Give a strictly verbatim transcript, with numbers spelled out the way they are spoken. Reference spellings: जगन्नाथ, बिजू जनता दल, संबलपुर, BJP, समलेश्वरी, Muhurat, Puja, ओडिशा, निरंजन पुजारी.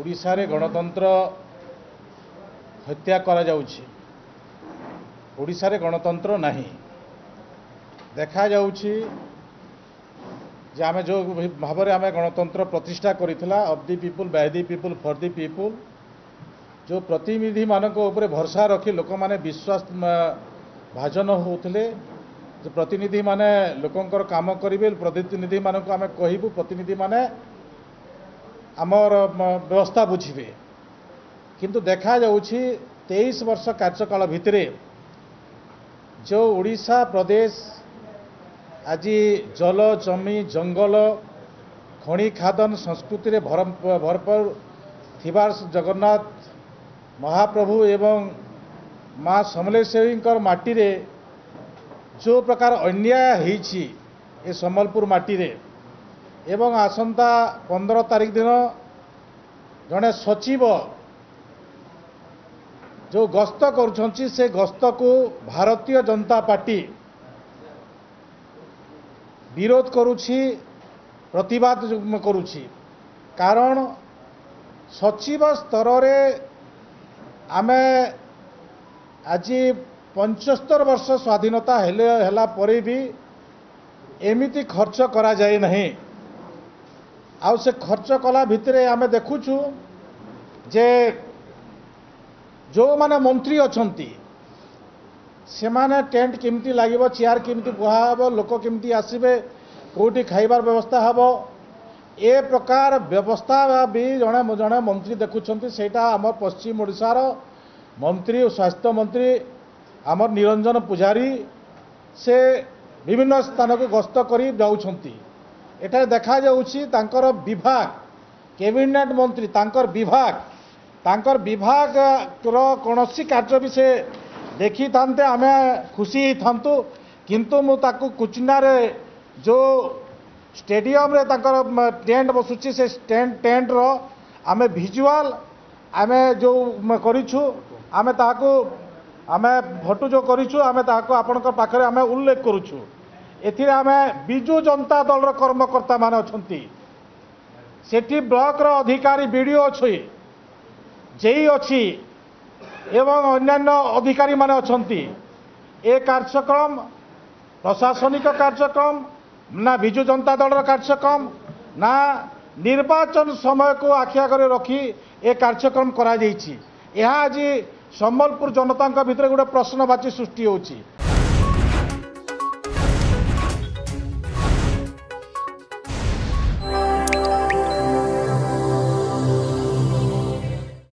ओडिशा रे गणतंत्र हत्या करा जाउछि। ओडिशा रे गणतंत्र नहीं देखा जाउछि जे आमे जो भाव में आम गणतंत्र प्रतिष्ठा करितला of the people by the people for the people जो प्रतिनिधि मानक ऊपर भरोसा रखी लोक माने विश्वास भाजन होतले जे प्रतिनिधि माने लोकंकर काम करिबे प्रतिनिधि मानक आमे कहिबु प्रतिनिधि माने आमर व्यवस्था बुझे किंतु देखा जाउछि तेईस वर्ष कार्यकाल भितरे जो ओडिशा प्रदेश आज जल जमी जंगल खणी खादन संस्कृति रे भर भरपूर थिबार जगन्नाथ महाप्रभु एवं माँ समलेश्वरी माटी रे जो प्रकार अन्याय होइछि ए संबलपुर माटी रे एवं आसंता पंद्रह तारीख दिन जड़े सचिव जो गस्त कर से गस्त को भारतीय जनता पार्टी विरोध करुछि प्रतिवाद करुछि कारण सचिव स्तर रे आमे आज पंचहत्तर वर्ष स्वाधीनता हेले हला परे भी एमिति खर्च करा जाए नहीं आउ से खर्च कला भितरे आमे देखुछु जे जो माने मंत्री अछंती से माने टेंट किमती लागिबो चेयर किमती बुहा हबो लोक किमती आसीबे कोठी खाइबार व्यवस्था हबो ए प्रकार व्यवस्था भी जणे जणे मंत्री देखुछंती सेटा हमर पश्चिम ओडिसा रो मंत्री स्वास्थ्य मंत्री हमर निरंजन पुजारी से विभिन्न स्थान को गस्त कर जाउछंती एटा देखा जाउछि तांकर विभाग कैबिनेट मंत्री तांकर विभाग तांकर विभाग रो कोनोसी कार्य भी से देखि थांते आमे खुशी थांतु किंतु मु ताकु कुचना रे जो स्टेडियम रे तांकर टेंट बसुछि से टेंट टेंट रो आमे विजुअल आमे जो करिछु आमे ताकु आमे फोटो जो करिछु आमे ताकु आपनकर पाखरे आमे उल्लेख करूछु। एथिरे आमे बिजू जनता दल रो कर्मकर्ता माने अछंती सेठी ब्लॉक रो अधिकारी बीडीओ अछि जेई अछि एवं अन्य अधिकारी माने अछंती ए कार्यक्रम प्रशासनिक कार्यक्रम ना बिजू जनता दल रो कार्यक्रम ना निर्वाचन समय को आखि आगे रखी ए कार्यक्रम करा जाइछि। यह आज संबलपुर जनता भितर गोटे प्रश्नवाची सृष्टि होछि।